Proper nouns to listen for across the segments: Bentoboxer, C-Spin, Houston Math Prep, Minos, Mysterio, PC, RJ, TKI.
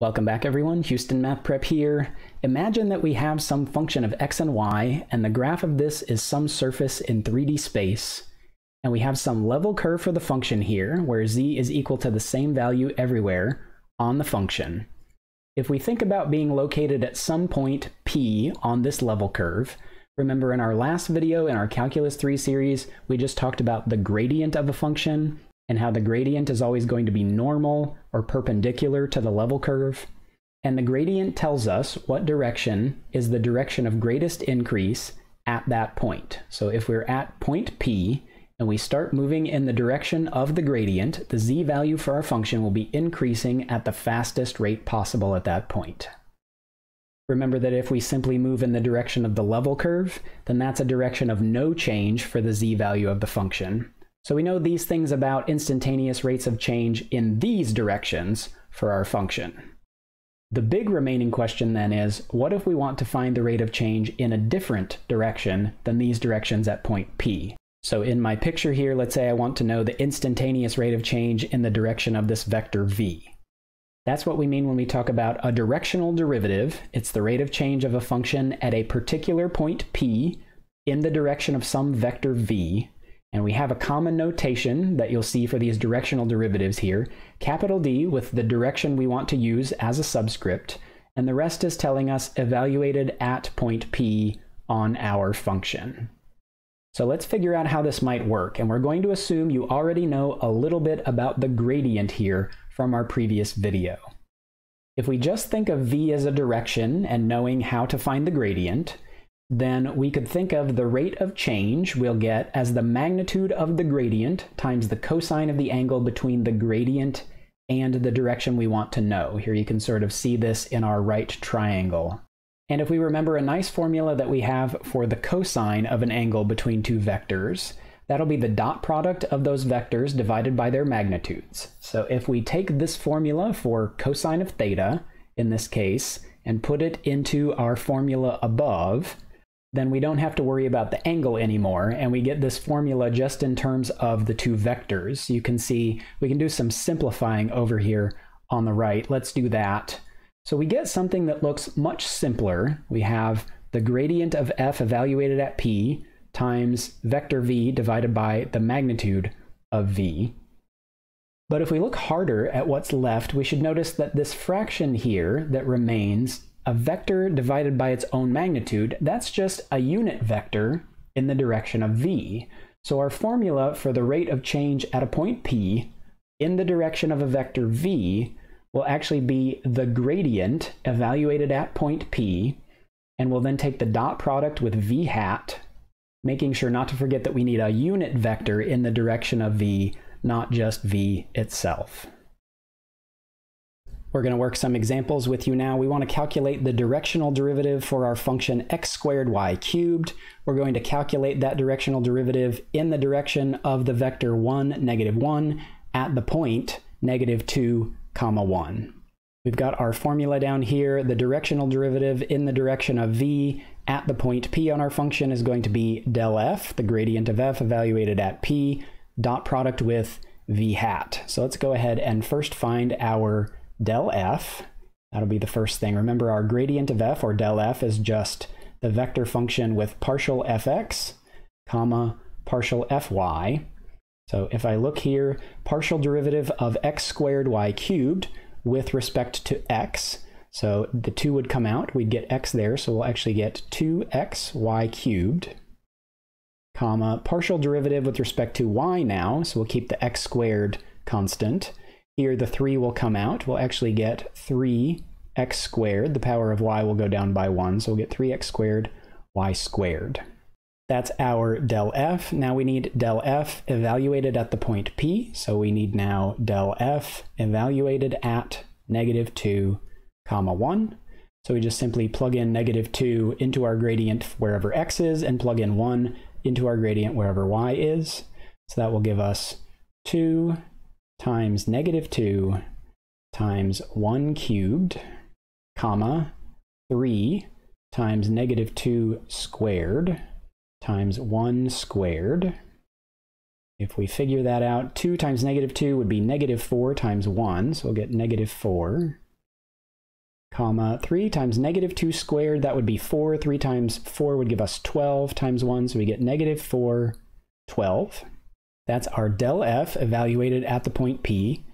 Welcome back everyone, Houston Math Prep here. Imagine that we have some function of x and y, and the graph of this is some surface in 3D space. And we have some level curve for the function here, where z is equal to the same value everywhere on the function. If we think about being located at some point P on this level curve, remember in our last video in our Calculus 3 series, we just talked about the gradient of a function, and how the gradient is always going to be normal or perpendicular to the level curve. And the gradient tells us what direction is the direction of greatest increase at that point. So if we're at point P and we start moving in the direction of the gradient, the z value for our function will be increasing at the fastest rate possible at that point. Remember that if we simply move in the direction of the level curve, then that's a direction of no change for the z value of the function. So we know these things about instantaneous rates of change in these directions for our function. The big remaining question then is, what if we want to find the rate of change in a different direction than these directions at point P? So in my picture here, let's say I want to know the instantaneous rate of change in the direction of this vector v. That's what we mean when we talk about a directional derivative. It's the rate of change of a function at a particular point P in the direction of some vector v. And we have a common notation that you'll see for these directional derivatives here. Capital D with the direction we want to use as a subscript, and the rest is telling us evaluated at point P on our function. So let's figure out how this might work, and we're going to assume you already know a little bit about the gradient here from our previous video. If we just think of v as a direction and knowing how to find the gradient, then we could think of the rate of change we'll get as the magnitude of the gradient times the cosine of the angle between the gradient and the direction we want to know. Here you can sort of see this in our right triangle. And if we remember a nice formula that we have for the cosine of an angle between two vectors, that'll be the dot product of those vectors divided by their magnitudes. So if we take this formula for cosine of theta, in this case, and put it into our formula above, then we don't have to worry about the angle anymore, and we get this formula just in terms of the two vectors. You can see we can do some simplifying over here on the right. Let's do that. So we get something that looks much simpler. We have the gradient of f evaluated at p times vector v divided by the magnitude of v. But if we look harder at what's left, we should notice that this fraction here that remains, a vector divided by its own magnitude, that's just a unit vector in the direction of v. So our formula for the rate of change at a point p in the direction of a vector v will actually be the gradient evaluated at point p, and we'll then take the dot product with v hat, making sure not to forget that we need a unit vector in the direction of v, not just v itself. We're going to work some examples with you now. We want to calculate the directional derivative for our function x squared y cubed. We're going to calculate that directional derivative in the direction of the vector 1, (-1) at the point (-2, 1). We've got our formula down here. The directional derivative in the direction of v at the point p on our function is going to be del f, the gradient of f evaluated at p, dot product with v hat. So let's go ahead and first find our del f. That'll be the first thing. Remember, our gradient of f, or del f, is just the vector function with partial fx, partial fy. So if I look here, partial derivative of x squared y cubed with respect to x. So the 2 would come out. We'd get x there, so we'll actually get 2xy cubed, partial derivative with respect to y now, so we'll keep the x squared constant. Here the 3 will come out. We'll actually get 3x squared. The power of y will go down by 1, so we'll get 3x squared y squared. That's our del f. Now we need del f evaluated at the point p, so we need now del f evaluated at (-2, 1). So we just simply plug in (-2) into our gradient wherever x is, and plug in 1 into our gradient wherever y is. So that will give us 2 times (-2) times 1 cubed, comma, 3 times (-2) squared times 1 squared. If we figure that out, 2 times (-2) would be (-4) times 1, so we'll get (-4), comma 3 times negative 2 squared, that would be 4. 3 times 4 would give us 12 times 1, so we get negative 4, 12. That's our del f evaluated at the point P.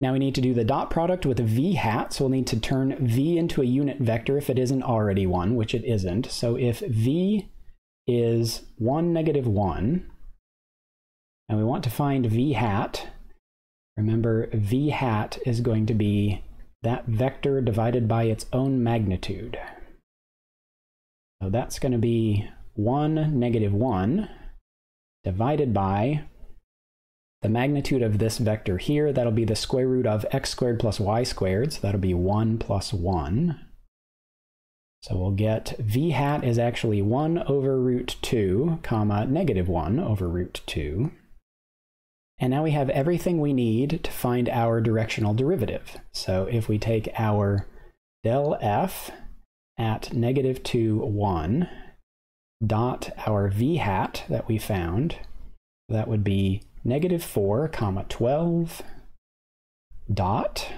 Now we need to do the dot product with a v hat, so we'll need to turn v into a unit vector if it isn't already one, which it isn't. So if v is 1, negative 1, and we want to find v hat, remember v hat is going to be that vector divided by its own magnitude. So that's going to be 1, negative 1, divided by the magnitude of this vector here. That'll be the square root of x squared plus y squared, so that'll be 1 plus 1. So we'll get v hat is actually 1 over root 2, comma, negative 1 over root 2. And now we have everything we need to find our directional derivative. So if we take our del f at negative 2, 1, dot our v hat that we found, that would be negative 4, comma 12, dot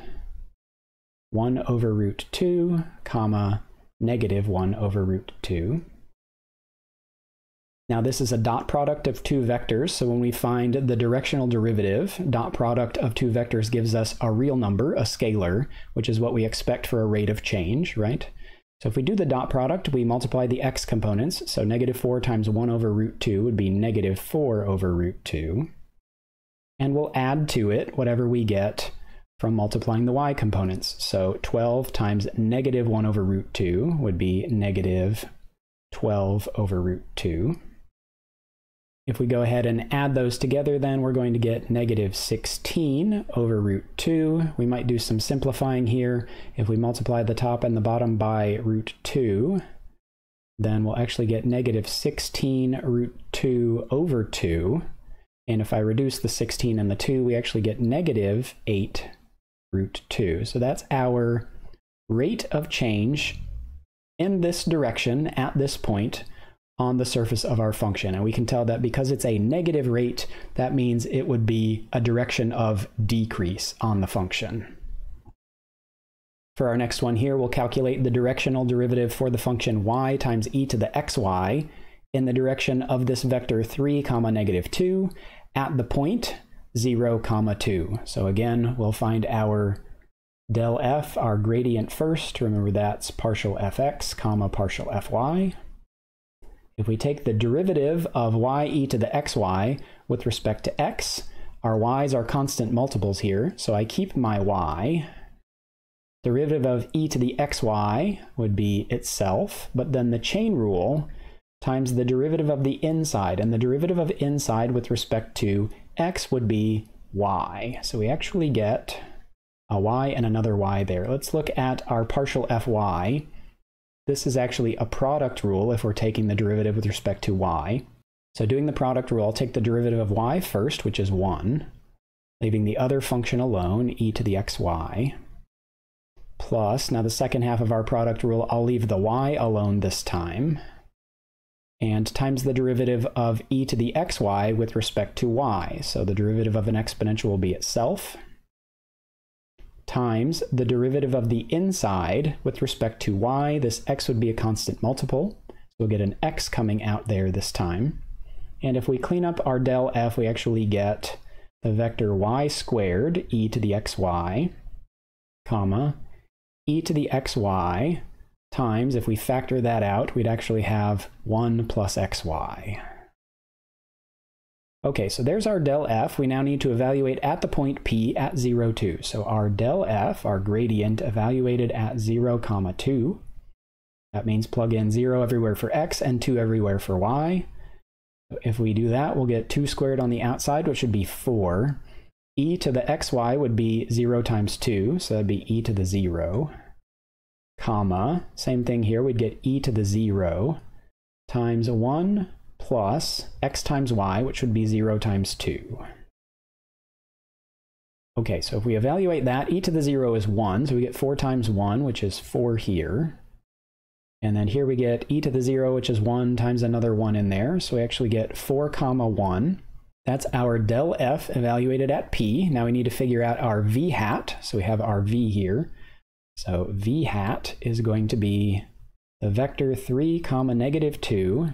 1 over root 2, comma negative 1 over root 2. Now this is a dot product of two vectors, so when we find the directional derivative, dot product of two vectors gives us a real number, a scalar, which is what we expect for a rate of change, right? So if we do the dot product, we multiply the x components, so negative 4 times 1 over root 2 would be negative 4 over root 2, and we'll add to it whatever we get from multiplying the y components, so 12 times negative 1 over root 2 would be negative 12 over root 2. If we go ahead and add those together, then we're going to get negative 16 over root 2. We might do some simplifying here. If we multiply the top and the bottom by root 2, then we'll actually get negative 16 root 2 over 2. And if I reduce the 16 and the 2, we actually get negative 8 root 2. So that's our rate of change in this direction at this point on the surface of our function. And we can tell that because it's a negative rate, that means it would be a direction of decrease on the function. For our next one here, we'll calculate the directional derivative for the function y times e to the xy in the direction of this vector 3, comma negative 2 at the point 0, comma 2. So again, we'll find our del f, our gradient first. Remember that's partial fx, comma partial fy. If we take the derivative of y e to the xy with respect to x, our y's are constant multiples here, so I keep my y. Derivative of e to the xy would be itself, but then the chain rule times the derivative of the inside, and the derivative of inside with respect to x would be y. So we actually get a y and another y there. Let's look at our partial fy. This is actually a product rule if we're taking the derivative with respect to y. So doing the product rule, I'll take the derivative of y first, which is 1, leaving the other function alone, e to the xy, plus, now the second half of our product rule, I'll leave the y alone this time, and times the derivative of e to the xy with respect to y. So the derivative of an exponential will be itself, times the derivative of the inside with respect to y. This x would be a constant multiple, so we'll get an x coming out there this time. And if we clean up our del f, we actually get the vector y squared e to the xy, comma, e to the xy times, if we factor that out, we'd actually have 1 plus xy. Okay, so there's our del f. We now need to evaluate at the point P at 0, 2. So our del f, our gradient, evaluated at 0, comma 2. That means plug in 0 everywhere for x and 2 everywhere for y. If we do that, we'll get 2 squared on the outside, which would be 4. E to the xy would be 0 times 2, so that'd be e to the 0, comma, same thing here, we'd get e to the 0 times 1 plus x times y, which would be 0 times 2. Okay, so if we evaluate that, e to the 0 is 1, so we get 4 times 1, which is 4 here. And then here we get e to the 0, which is 1, times another 1 in there, so we actually get 4, comma 1. That's our del f evaluated at p. Now we need to figure out our v hat, so we have our v here. So v hat is going to be the vector 3 comma negative 2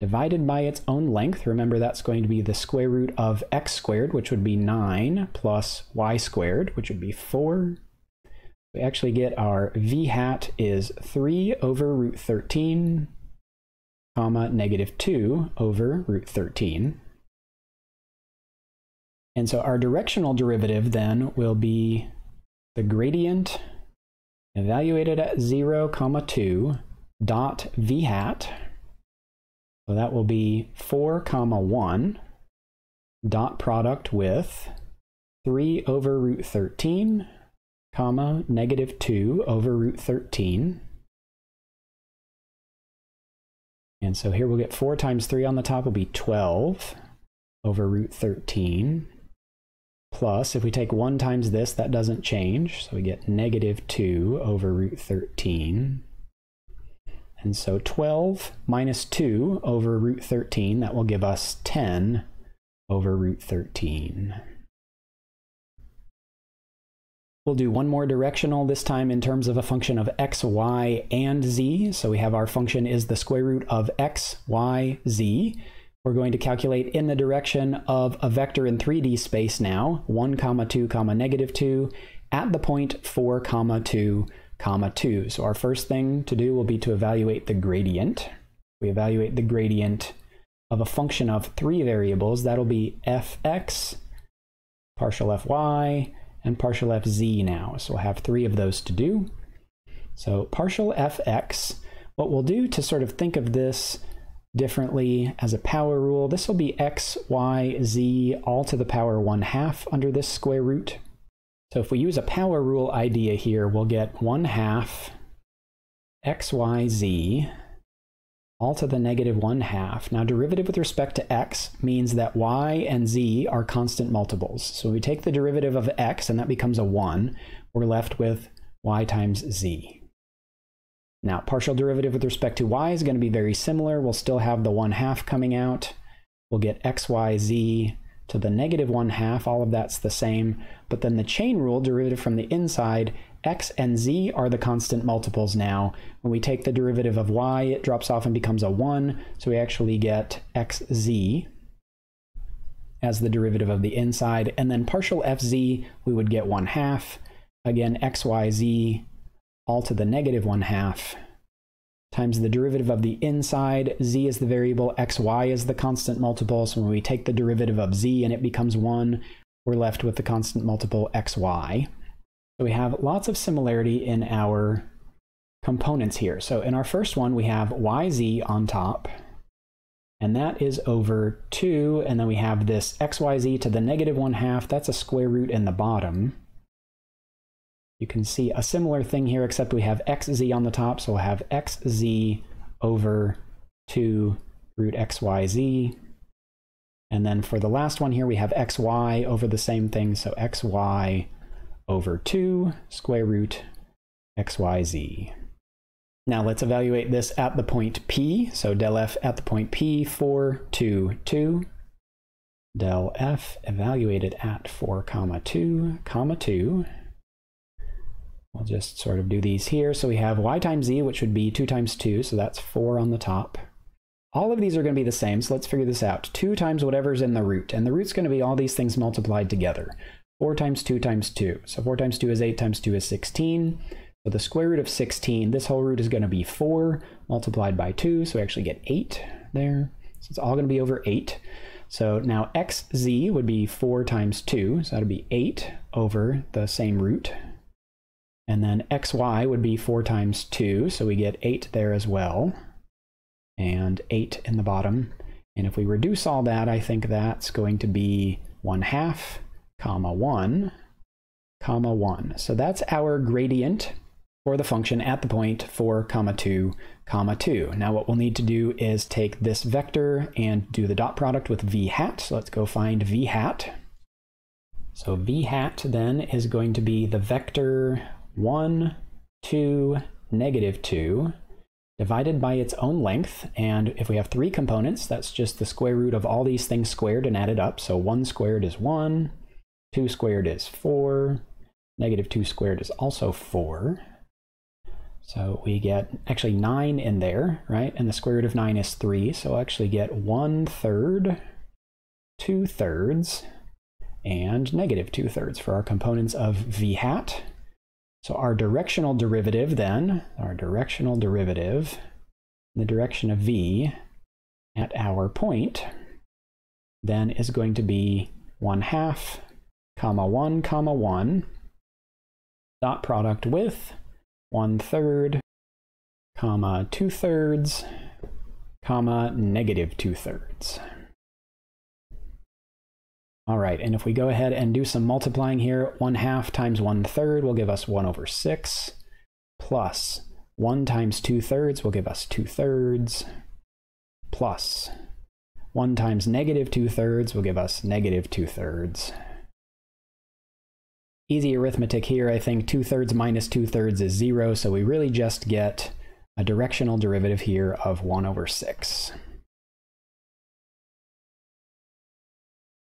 divided by its own length. Remember, that's going to be the square root of x squared, which would be 9, plus y squared, which would be 4. We actually get our v hat is 3 over root 13 comma negative 2 over root 13. And so our directional derivative then will be the gradient evaluated at 0 comma 2 dot v hat. So that will be 4 comma 1 dot product with 3 over root 13 comma negative 2 over root 13. And so here we'll get 4 times 3 on the top will be 12 over root 13. Plus, if we take 1 times this, that doesn't change. So we get negative 2 over root 13. And so 12 minus 2 over root 13, that will give us 10 over root 13. We'll do one more directional, this time in terms of a function of x, y, and z. So we have our function is the square root of x, y, z. We're going to calculate in the direction of a vector in 3D space now, 1 comma 2 comma negative 2 at the point 4 comma 2 comma 2. So our first thing to do will be to evaluate the gradient. We evaluate the gradient of a function of 3 variables. That'll be fx, partial fy, and partial fz now. So we'll have 3 of those to do. So partial fx, what we'll do to sort of think of this differently as a power rule, this will be x, y, z, all to the power 1/2 under this square root. So if we use a power rule idea here, we'll get 1/2 x, y, z, all to the negative 1/2. Now, derivative with respect to x means that y and z are constant multiples. So we take the derivative of x, and that becomes a 1. We're left with y times z. Now, partial derivative with respect to y is going to be very similar. We'll still have the 1/2 coming out. We'll get x, y, z to the negative 1/2, all of that's the same, but then the chain rule, derivative from the inside, x and z are the constant multiples now. When we take the derivative of y, it drops off and becomes a 1, so we actually get xz as the derivative of the inside, and then partial fz, we would get 1/2. Again, x, y, z, all to the negative 1/2, times the derivative of the inside, z is the variable, x, y is the constant multiple, so when we take the derivative of z and it becomes 1, we're left with the constant multiple x, y. So we have lots of similarity in our components here. So in our first one, we have y, z on top, and that is over 2, and then we have this x, y, z to the negative 1/2, that's a square root in the bottom. You can see a similar thing here, except we have xz on the top, so we'll have xz over 2 root xyz. And then for the last one here, we have xy over the same thing, so xy over 2 square root xyz. Now let's evaluate this at the point P, so del f at the point P, 4, 2, 2. Del f evaluated at 4, comma 2, comma 2. We'll just sort of do these here. So we have y times z, which would be 2 times 2, so that's 4 on the top. All of these are going to be the same, so let's figure this out. 2 times whatever's in the root, and the root's going to be all these things multiplied together. 4 times 2 times 2. So 4 times 2 is 8 times 2 is 16. So the square root of 16, this whole root is going to be 4 multiplied by 2, so we actually get 8 there. So it's all going to be over 8. So now xz would be 4 times 2, so that would be 8 over the same root. And then xy would be 4 times 2, so we get 8 there as well, and 8 in the bottom. And if we reduce all that, I think that's going to be 1/2, comma 1, comma 1. So that's our gradient for the function at the point 4, comma 2, comma 2. Now what we'll need to do is take this vector and do the dot product with v hat. So let's go find v hat. So v hat then is going to be the vector 1, 2, negative 2, divided by its own length, and if we have 3 components, that's just the square root of all these things squared and added up, so 1 squared is 1, 2 squared is 4, Negative 2 squared is also 4. So we get actually 9 in there, right? And the square root of 9 is 3. So I'll actually get 1/3, 2/3, and negative 2/3 for our components of v hat. So our directional derivative then, in the direction of v at our point, then is going to be 1/2, comma 1, comma 1, dot product with 1/3, comma 2/3, comma negative 2/3. All right, and if we go ahead and do some multiplying here, 1/2 times 1/3 will give us 1/6, plus 1 times 2/3 will give us 2/3, plus 1 times negative 2/3 will give us negative 2/3. Easy arithmetic here, I think 2/3 minus 2/3 is 0, so we really just get a directional derivative here of 1/6.